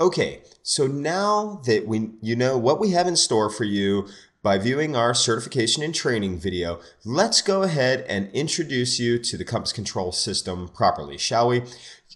Okay, so now that you know what we have in store for you by viewing our certification and training video, let's go ahead and introduce you to the Compass Control system properly, shall we?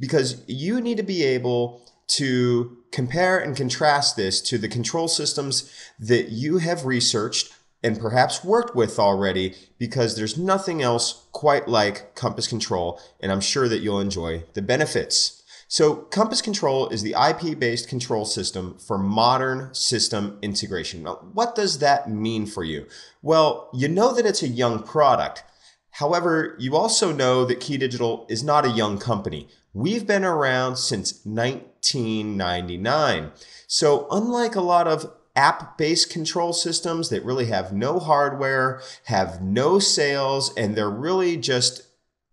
Because you need to be able to compare and contrast this to the control systems that you have researched and perhaps worked with already, because there's nothing else quite like Compass Control, and I'm sure that you'll enjoy the benefits. So Compass Control is the IP-based control system for modern system integration. Now, what does that mean for you? Well, you know that it's a young product. However, you also know that Key Digital is not a young company. We've been around since 1999. So unlike a lot of app-based control systems that really have no hardware, have no sales, and they're really just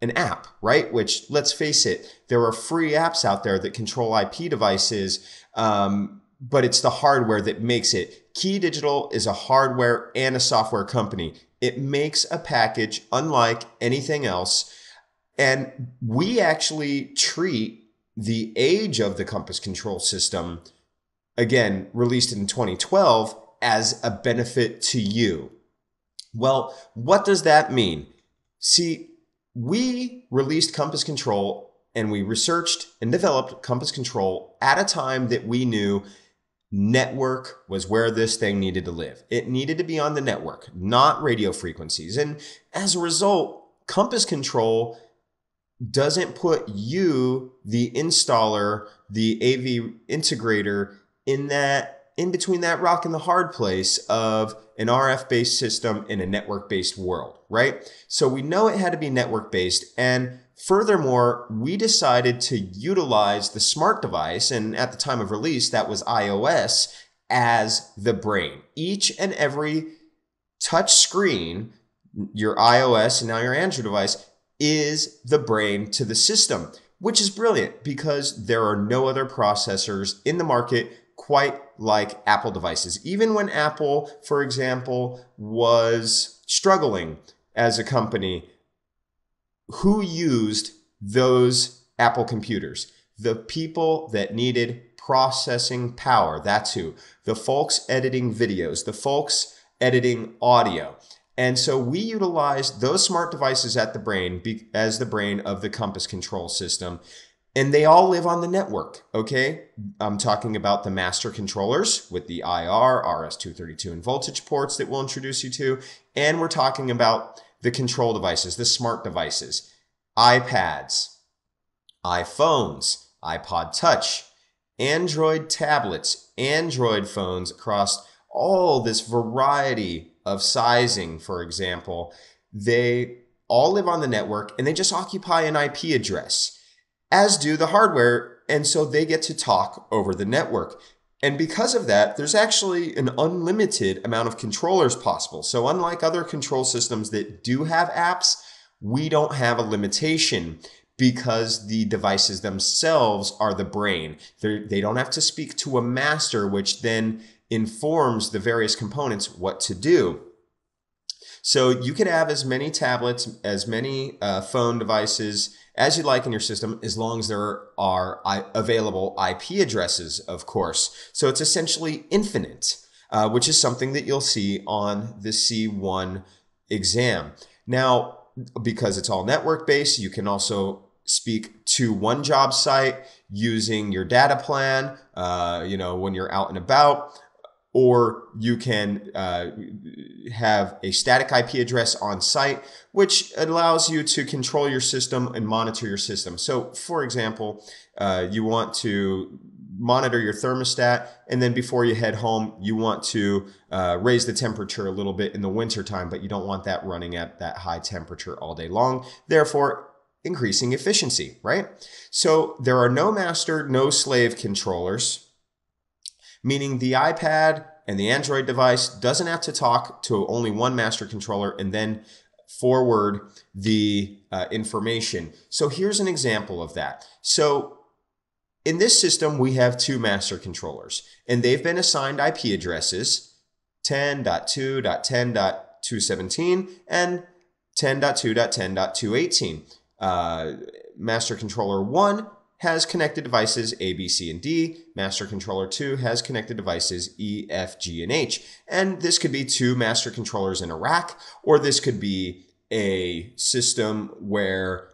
an app, right? Which, let's face it, there are free apps out there that control IP devices, but it's the hardware that makes it. Key Digital is a hardware and a software company. It makes a package unlike anything else, and we actually treat the age of the Compass Control system, again, released in 2012, as a benefit to you. Well, what does that mean? See, we released Compass Control and we researched and developed Compass Control at a time that we knew network was where this thing needed to live. It needed to be on the network, not radio frequencies. And as a result, Compass Control doesn't put you, the installer, the AV integrator, in between that rock and the hard place of an RF-based system in a network-based world, right? So we know it had to be network-based, and furthermore, we decided to utilize the smart device, and at the time of release, that was iOS, as the brain. Each and every touch screen, your iOS and now your Android device, is the brain to the system, which is brilliant because there are no other processors in the market quite like Apple devices. Even when Apple, for example, was struggling as a company, who used those Apple computers? The people that needed processing power, that's who. The folks editing videos, the folks editing audio. And so we utilized those smart devices at the brain as the brain of the Compass Control system. And they all live on the network, okay? I'm talking about the master controllers with the IR, RS-232, and voltage ports that we'll introduce you to. And we're talking about the control devices, the smart devices, iPads, iPhones, iPod Touch, Android tablets, Android phones across all this variety of sizing, for example. They all live on the network and they just occupy an IP address, as do the hardware, and so they get to talk over the network. And because of that, there's actually an unlimited amount of controllers possible. So unlike other control systems that do have apps, we don't have a limitation because the devices themselves are the brain. They don't have to speak to a master, which then informs the various components what to do. So you could have as many tablets, as many phone devices as you like in your system, as long as there are available IP addresses, of course. So it's essentially infinite, which is something that you'll see on the C1 exam. Now, because it's all network-based, you can also speak to one job site using your data plan, you know, when you're out and about. Or you can have a static IP address on site, which allows you to control your system and monitor your system. So for example, you want to monitor your thermostat, and then before you head home, you want to raise the temperature a little bit in the winter time, but you don't want that running at that high temperature all day long. Therefore, increasing efficiency, right? So there are no master, no slave controllers, meaning the iPad and the Android device doesn't have to talk to only one master controller and then forward the information. So here's an example of that. So in this system, we have two master controllers, and they've been assigned IP addresses, 10.2.10.217 and 10.2.10.218. Master controller 1 has connected devices A, B, C, and D. Master Controller 2 has connected devices E, F, G, and H. And this could be two master controllers in a rack, or this could be a system where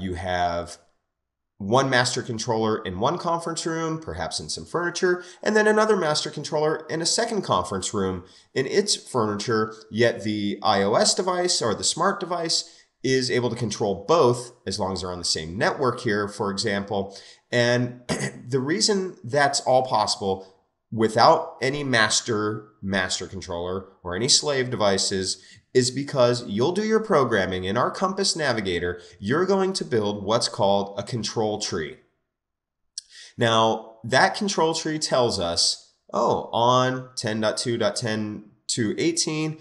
you have one master controller in one conference room, perhaps in some furniture, and then another master controller in a second conference room in its furniture, yet the iOS device or the smart device is able to control both as long as they're on the same network here, for example. And the reason that's all possible without any master controller or any slave devices is because you'll do your programming in our Compass Navigator. You're going to build what's called a control tree. Now, that control tree tells us, oh, on 10.2.10.2.18,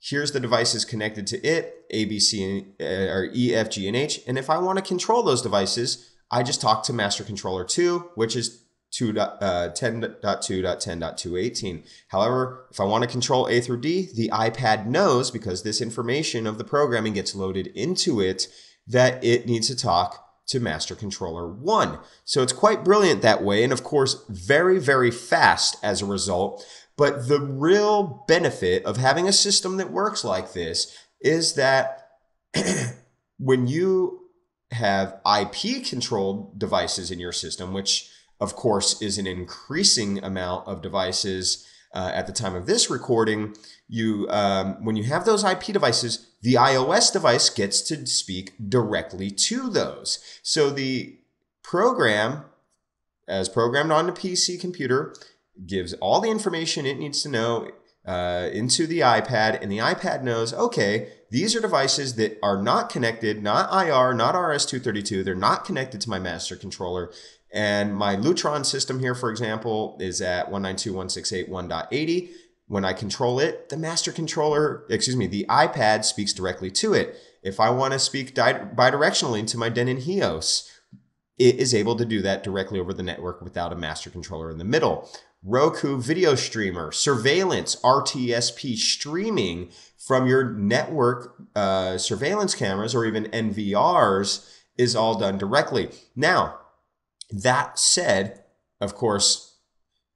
here's the devices connected to it, A, B, C, or E, F, G, and H. And if I want to control those devices, I just talk to Master Controller 2, which is 10.2.10.2.18. However, if I want to control A through D, the iPad knows, because this information of the programming gets loaded into it, that it needs to talk to Master Controller 1. So it's quite brilliant that way, and of course, very, very fast as a result. But the real benefit of having a system that works like this is that when you have IP-controlled devices in your system, which of course is an increasing amount of devices at the time of this recording, you when you have those IP devices, the iOS device gets to speak directly to those. So the program, as programmed on the PC computer, gives all the information it needs to know into the iPad, and the iPad knows, okay, these are devices that are not connected, not IR, not RS-232, they're not connected to my master controller. And my Lutron system here, for example, is at 192.168.1.80. When I control it, the master controller, excuse me, the iPad speaks directly to it. If I want to speak bidirectionally to my Denon Heos, it is able to do that directly over the network without a master controller in the middle. Roku video streamer, surveillance, RTSP streaming from your network surveillance cameras or even NVRs is all done directly. Now, that said, of course,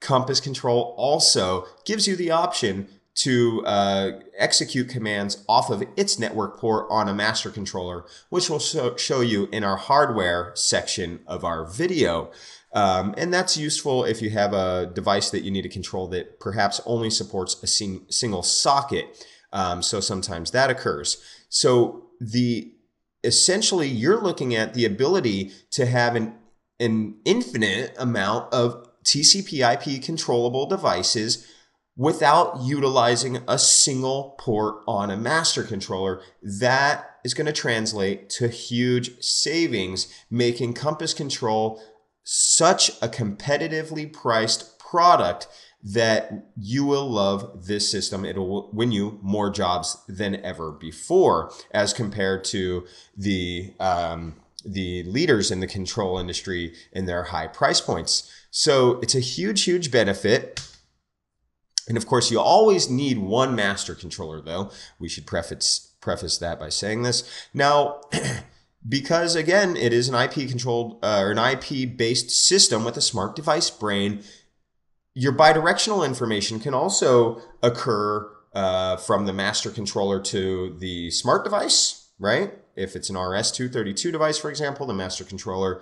Compass Control also gives you the option to execute commands off of its network port on a master controller, which we'll show you in our hardware section of our video. And that's useful if you have a device that you need to control that perhaps only supports a single socket. So sometimes that occurs. So essentially, you're looking at the ability to have an infinite amount of TCP/IP controllable devices without utilizing a single port on a master controller. That is going to translate to huge savings, making Compass Control such a competitively priced product that you will love this system. It will win you more jobs than ever before as compared to the leaders in the control industry and their high price points. So it's a huge, huge benefit. And of course, you always need one master controller, though. We should preface that by saying this. Now, because again, it is an IP-controlled or an IP-based system with a smart device brain, your bidirectional information can also occur from the master controller to the smart device, right? If it's an RS-232 device, for example, the master controller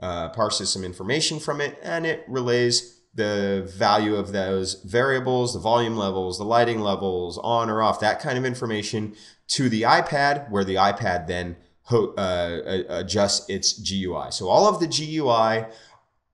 parses some information from it, and it relays the value of those variables, the volume levels, the lighting levels, on or off, that kind of information to the iPad, where the iPad then adjusts its GUI. So all of the GUI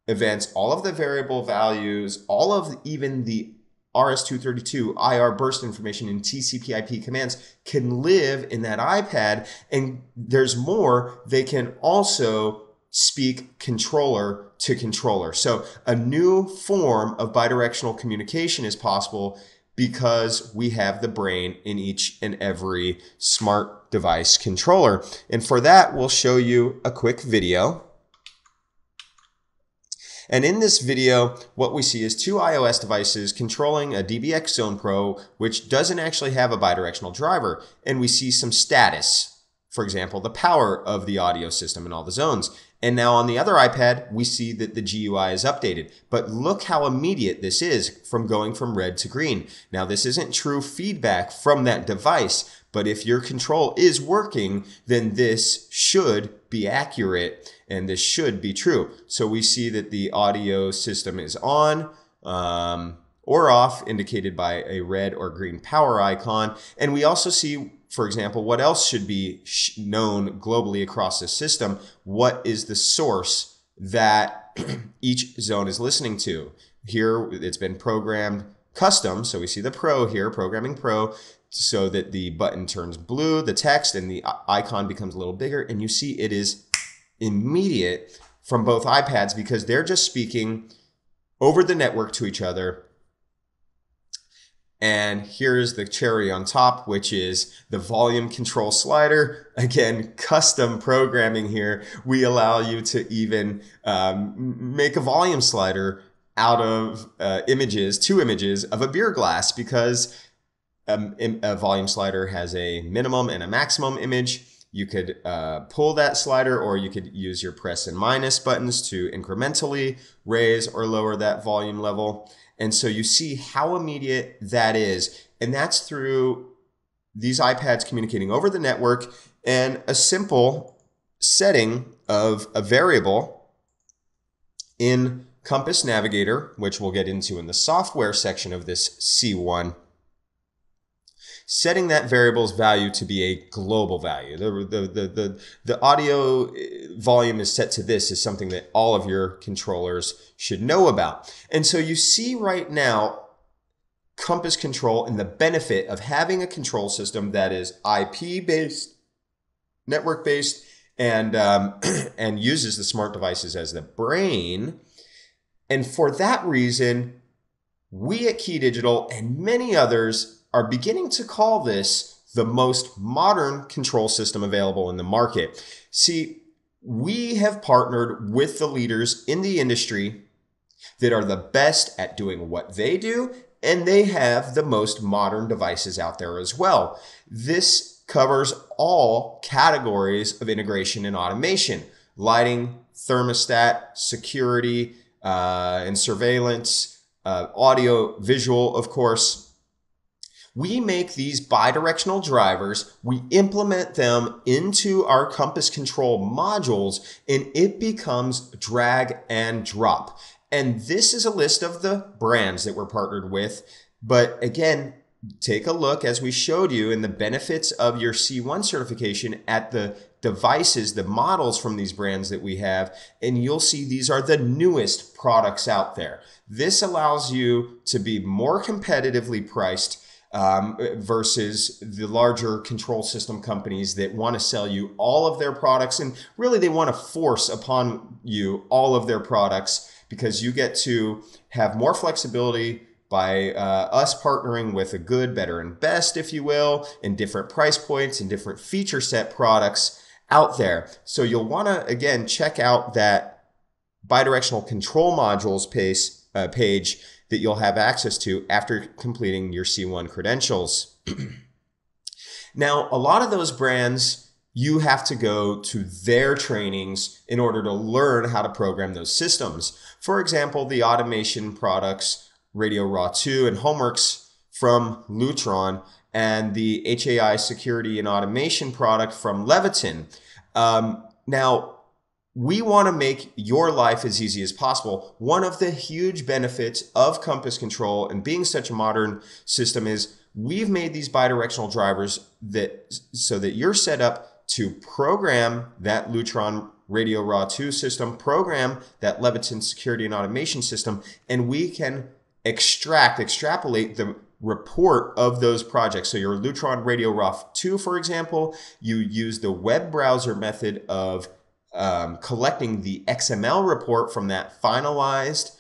events, all of the variable values, all of even the RS-232, IR burst information, and TCP/IP commands can live in that iPad. And there's more, they can also speak controller to controller. So a new form of bidirectional communication is possible because we have the brain in each and every smart device controller. And for that, we'll show you a quick video. And in this video, what we see is two iOS devices controlling a DBX Zone Pro, which doesn't actually have a bidirectional driver. And we see some status for example, the power of the audio system and all the zones. And now on the other iPad, we see that the GUI is updated. But look how immediate this is from going from red to green. Now, this isn't true feedback from that device, but if your control is working, then this should be accurate and this should be true. So we see that the audio system is on or off, indicated by a red or green power icon. And we also see, for example, what else should be known globally across the system. What is the source that each zone is listening to? Here, it's been programmed custom. So we see the pro here, programming pro, so that the button turns blue, the text and the icon becomes a little bigger. And you see it is immediate from both iPads because they're just speaking over the network to each other. And here's the cherry on top, which is the volume control slider. Again, custom programming here. We allow you to even make a volume slider out of images, two images of a beer glass, because a volume slider has a minimum and a maximum image. You could pull that slider, or you could use your press and minus buttons to incrementally raise or lower that volume level. And so you see how immediate that is. And that's through these iPads communicating over the network and a simple setting of a variable in Compass Navigator, which we'll get into in the software section of this C1. Setting that variable's value to be a global value. The audio volume is set to this is something that all of your controllers should know about. And so you see right now Compass Control and the benefit of having a control system that is IP-based, network-based, and uses the smart devices as the brain. And for that reason, we at Key Digital and many others are beginning to call this the most modern control system available in the market. See, we have partnered with the leaders in the industry that are the best at doing what they do, and they have the most modern devices out there as well. This covers all categories of integration and automation: lighting, thermostat, security, and surveillance, audio, visual, of course. We make these bidirectional drivers, we implement them into our Compass Control modules, and it becomes drag and drop. And this is a list of the brands that we're partnered with. But again, take a look, as we showed you in the benefits of your C1 certification, at the devices, the models from these brands that we have, and you'll see these are the newest products out there. This allows you to be more competitively priced versus the larger control system companies that want to sell you all of their products. And really, they want to force upon you all of their products, because you get to have more flexibility by us partnering with a good, better, and best, if you will, and different price points and different feature set products out there. So you'll want to, again, check out that bidirectional control modules page that you'll have access to after completing your C1 credentials. Now, a lot of those brands, you have to go to their trainings in order to learn how to program those systems. For example, the automation products, RadioRA 2 and Homeworks from Lutron, and the HAI security and automation product from Leviton. Now, we want to make your life as easy as possible. One of the huge benefits of Compass Control and being such a modern system is we've made these bidirectional drivers so that you're set up to program that Lutron Radio Raw 2 system, program that Leviton security and automation system, and we can extrapolate the report of those projects. So your Lutron Radio Raw 2, for example, you use the web browser method of collecting the XML report from that finalized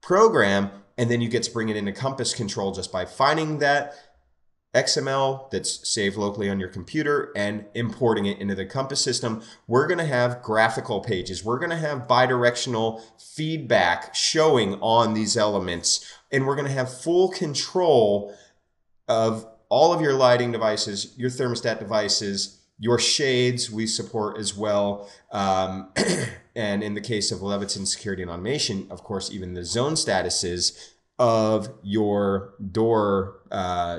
program, and then you get to bring it into Compass Control just by finding that XML that's saved locally on your computer and importing it into the Compass system. We're going to have graphical pages. We're going to have bidirectional feedback showing on these elements, and we're going to have full control of all of your lighting devices, your thermostat devices, Your shades we support as well. And in the case of Leviton Security and Automation, of course, even the zone statuses of your door,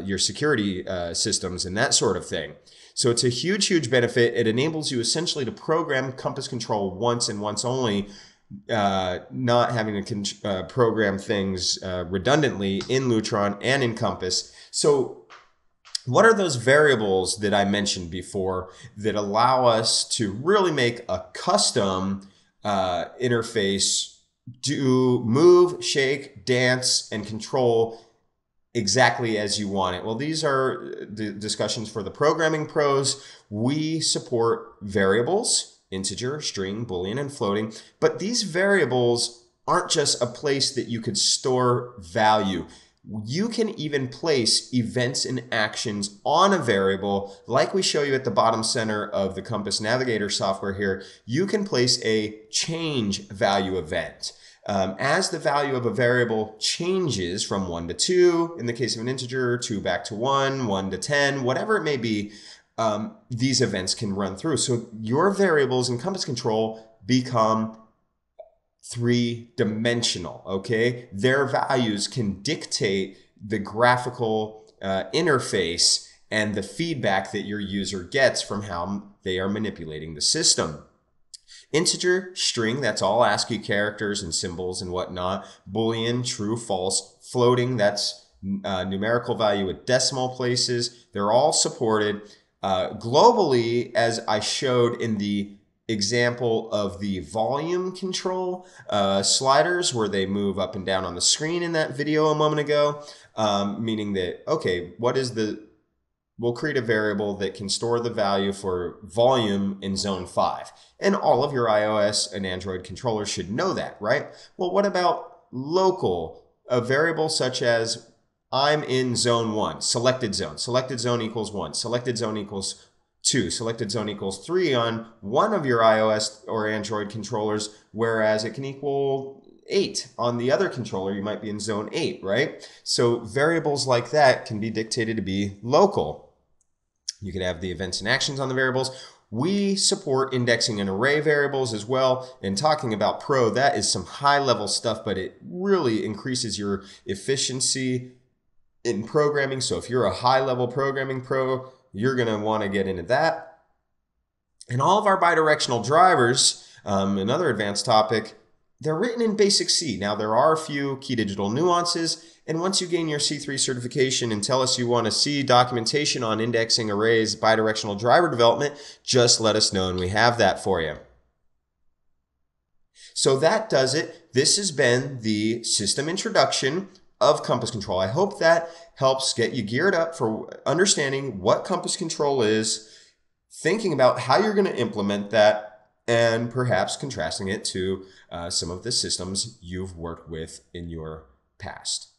your security systems and that sort of thing. So it's a huge, huge benefit. It enables you essentially to program Compass Control once and once only, not having to program things redundantly in Lutron and in Compass. So what are those variables that I mentioned before that allow us to really make a custom interface do move, shake, dance, and control exactly as you want it? Well, these are the discussions for the programming pros. We support variables, integer, string, boolean, and floating, but these variables aren't just a place that you could store value. You can even place events and actions on a variable, like we show you at the bottom center of the Compass Navigator software here. You can place a change value event. As the value of a variable changes from 1 to 2, in the case of an integer, 2 back to 1, 1 to 10, whatever it may be, these events can run through. So your variables in Compass Control become three-dimensional, okay? Their values can dictate the graphical interface and the feedback that your user gets from how they are manipulating the system. Integer, string, that's all ASCII characters and symbols and whatnot. Boolean, true, false. Floating, that's numerical value with decimal places. They're all supported globally, as I showed in the example of the volume control sliders where they move up and down on the screen in that video a moment ago, meaning that, okay, what is the, we'll create a variable that can store the value for volume in zone 5. And all of your iOS and Android controllers should know that, right? Well, what about local? A variable such as I'm in zone 1, selected zone. Selected zone equals 1, selected zone equals 2, selected zone equals 3 on one of your iOS or Android controllers, whereas it can equal 8 on the other controller. You might be in zone 8, right? So variables like that can be dictated to be local. You can have the events and actions on the variables. We support indexing and array variables as well. And talking about Pro, that is some high-level stuff, but it really increases your efficiency in programming. So if you're a high-level programming pro, you're going to want to get into that. And all of our bidirectional drivers, another advanced topic, they're written in Basic C. Now, there are a few Key Digital nuances, and once you gain your C3 certification and tell us you want to see documentation on indexing arrays, bidirectional driver development, just let us know and we have that for you. So that does it. This has been the system introduction of Compass Control. I hope that helps get you geared up for understanding what Compass Control is, thinking about how you're going to implement that, and perhaps contrasting it to some of the systems you've worked with in your past.